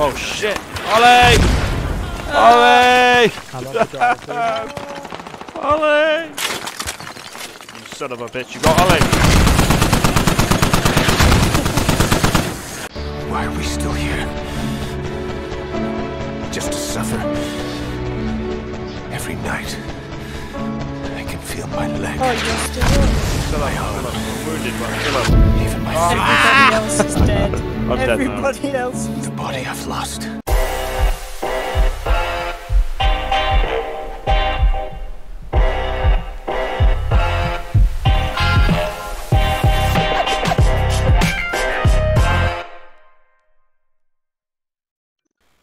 Oh shit! Ollie! Ollie! Ollie! You son of a bitch! You got Ollie! Why are we still here? Just to suffer. Every night, I can feel my leg. Oh, you're still here. My arm. Wounded, but kill him. Even my feet. Everybody else is dead. I'm everybody dead now. Else. The body I've lost.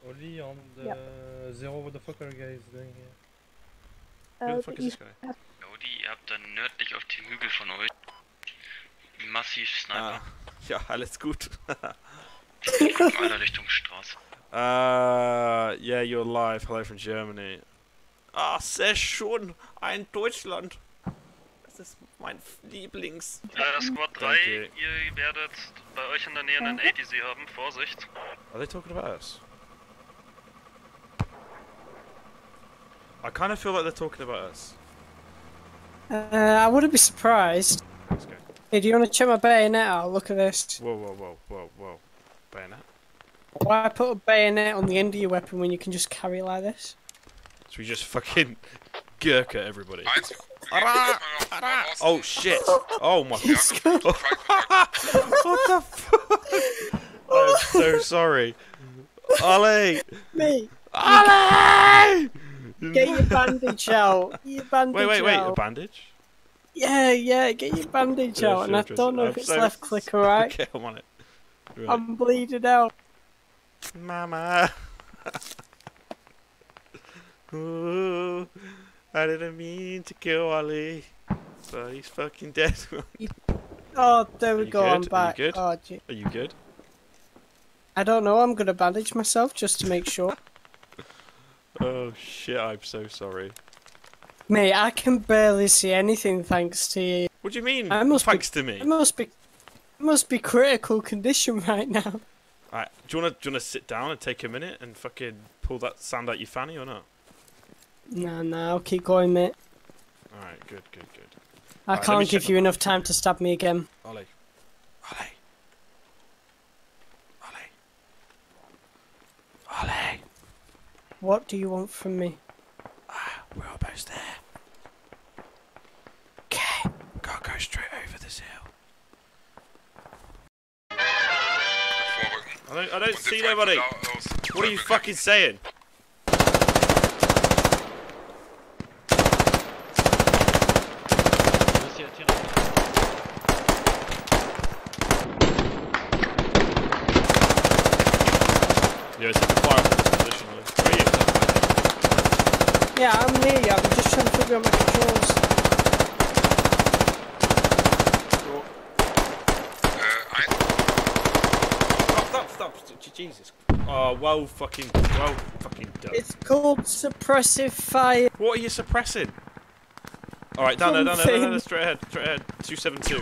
Oli on the zero, what the fuck are you guys doing here? Who the fuck is this guy? Oli, ihr habt dann nördlich auf dem Hügel von euch. Massiv Sniper. Ja, alles gut. Ich guck mal Richtung Straße. Yeah, you're alive. Hello from Germany. Ah, sehr schön. Ein Deutschland. Das ist mein Lieblings. Squad 3, ihr werdet bei euch in der Nähe einen ADC haben. Vorsicht. Are they talking about us? I kind of feel like they're talking about us. I wouldn't be surprised. Okay. Hey, do you want to check my bayonet out? Look at this. Whoa, whoa, whoa, whoa, whoa. Bayonet? Why put a bayonet on the end of your weapon when you can just carry it like this? So we just fucking Gurkha everybody. Oh shit. Oh my god. What the fuck? I'm so sorry. Ollie! Me! Ollie! Get your bandage out. Get your bandage out. Wait, wait, wait. A bandage? Yeah, yeah. Get your bandage out. And I don't know if it's left click or right. Okay, I'm on it. Right. I'm bleeding out. Mama. Ooh, I didn't mean to kill Ollie. But he's fucking dead. Oh, there we go. Good? I'm back. Are you good? Oh, are you good? I don't know. I'm going to bandage myself just to make sure. Oh shit, I'm so sorry. Mate, I can barely see anything thanks to you. What do you mean, thanks to me? I must be critical condition right now. Alright, do you wanna sit down and take a minute and fucking pull that sand out your fanny or not? Nah, I'll keep going, mate. Alright, good. I can't give you enough time to stab me again. Ollie. Ollie. Ollie. Ollie. What do you want from me? We're almost there. Okay. Gotta go straight over this hill. I don't see nobody. What are you fucking saying? Yeah, it's the fire. Yeah, I'm near you. I'm just trying to figure out my controls. Stop. Jesus. Oh, well fucking done. It's called suppressive fire. What are you suppressing? Alright, down there, straight ahead. 272.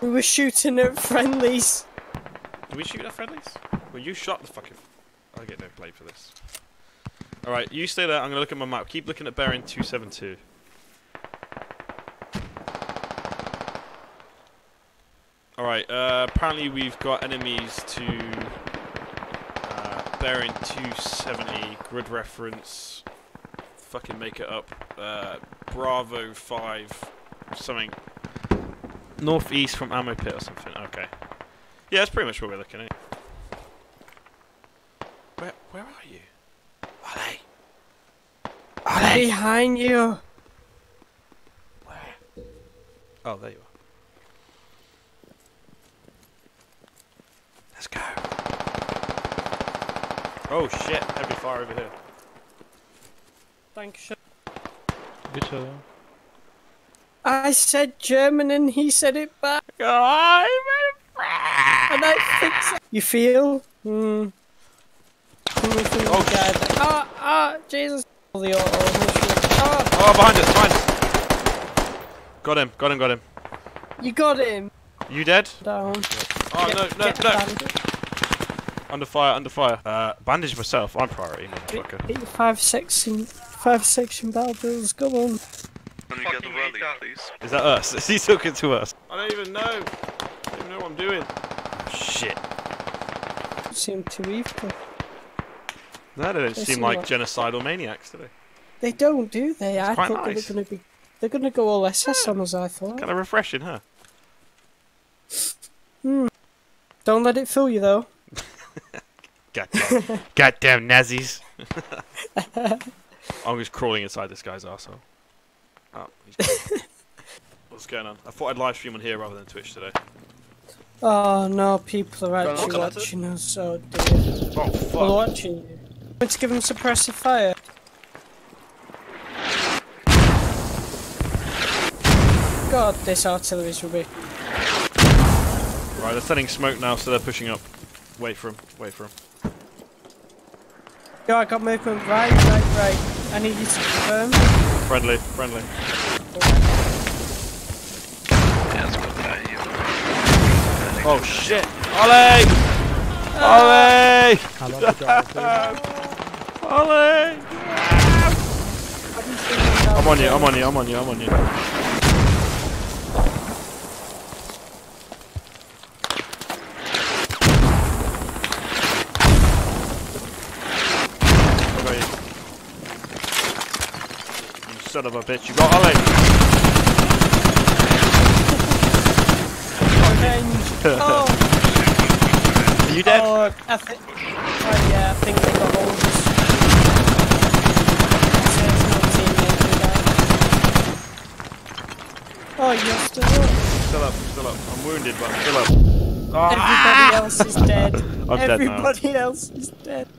We were shooting at friendlies. Did we shoot at friendlies? Well, you shot the fucking... I get no play for this. Alright, you stay there. I'm going to look at my map. Keep looking at bearing 272. Alright, apparently we've got enemies to... bearing 270. Grid reference. Fucking make it up. Bravo 5. Something... northeast from ammo pit or something. Okay. Yeah, that's pretty much what we're looking at. Where are you? Ollie. Ollie. Behind you. Where? Oh, there you are. Let's go. Oh shit! Heavy fire over here. Thanks. Good show. I said German and he said it back. Oh, I'm a friend. And I fix it. You feel? Oh god. Jesus. Oh, behind us, behind us. Got him, got him, got him. You got him. You dead? Down. Oh, get, no. Under fire, under fire. Bandage myself, I'm priority. Hit your five section battle bills, come on. Can you get the rally, please? Is that us? Is he talking to us? I don't even know. I don't even know what I'm doing. Shit. You seem too evil. No, they don't seem like genocidal maniacs, do they? They don't, do they? It's I thought they were going to be... They're going to go all SS on us, I thought. Kind of refreshing, huh? Hmm. Don't let it fool you, though. Goddamn. Goddamn Nazis. I'm just crawling inside this guy's arsehole. Oh, he's... What's going on? I thought I'd live stream on here rather than Twitch today. Oh no, people are actually watching us, so dear. Oh fuck. People are watching you. Let's give them suppressive fire. God, this artillery's rubbish. Right, they're sending smoke now, so they're pushing up. Wait for him, wait for him. Yo, I got movement. Right. I need you to confirm. Friendly, friendly. Oh shit! Ollie! Ollie! Ollie! I'm on you, I'm on you, I'm on you, I'm on you. What about you? You son of a bitch, you got Ollie! Oh. Are you dead? Oh, yeah, I think they got all this. Oh, you're still up. Still up, still up. I'm wounded, but I'm still up. Oh. Everybody else is dead. I'm dead now. Everybody else is dead.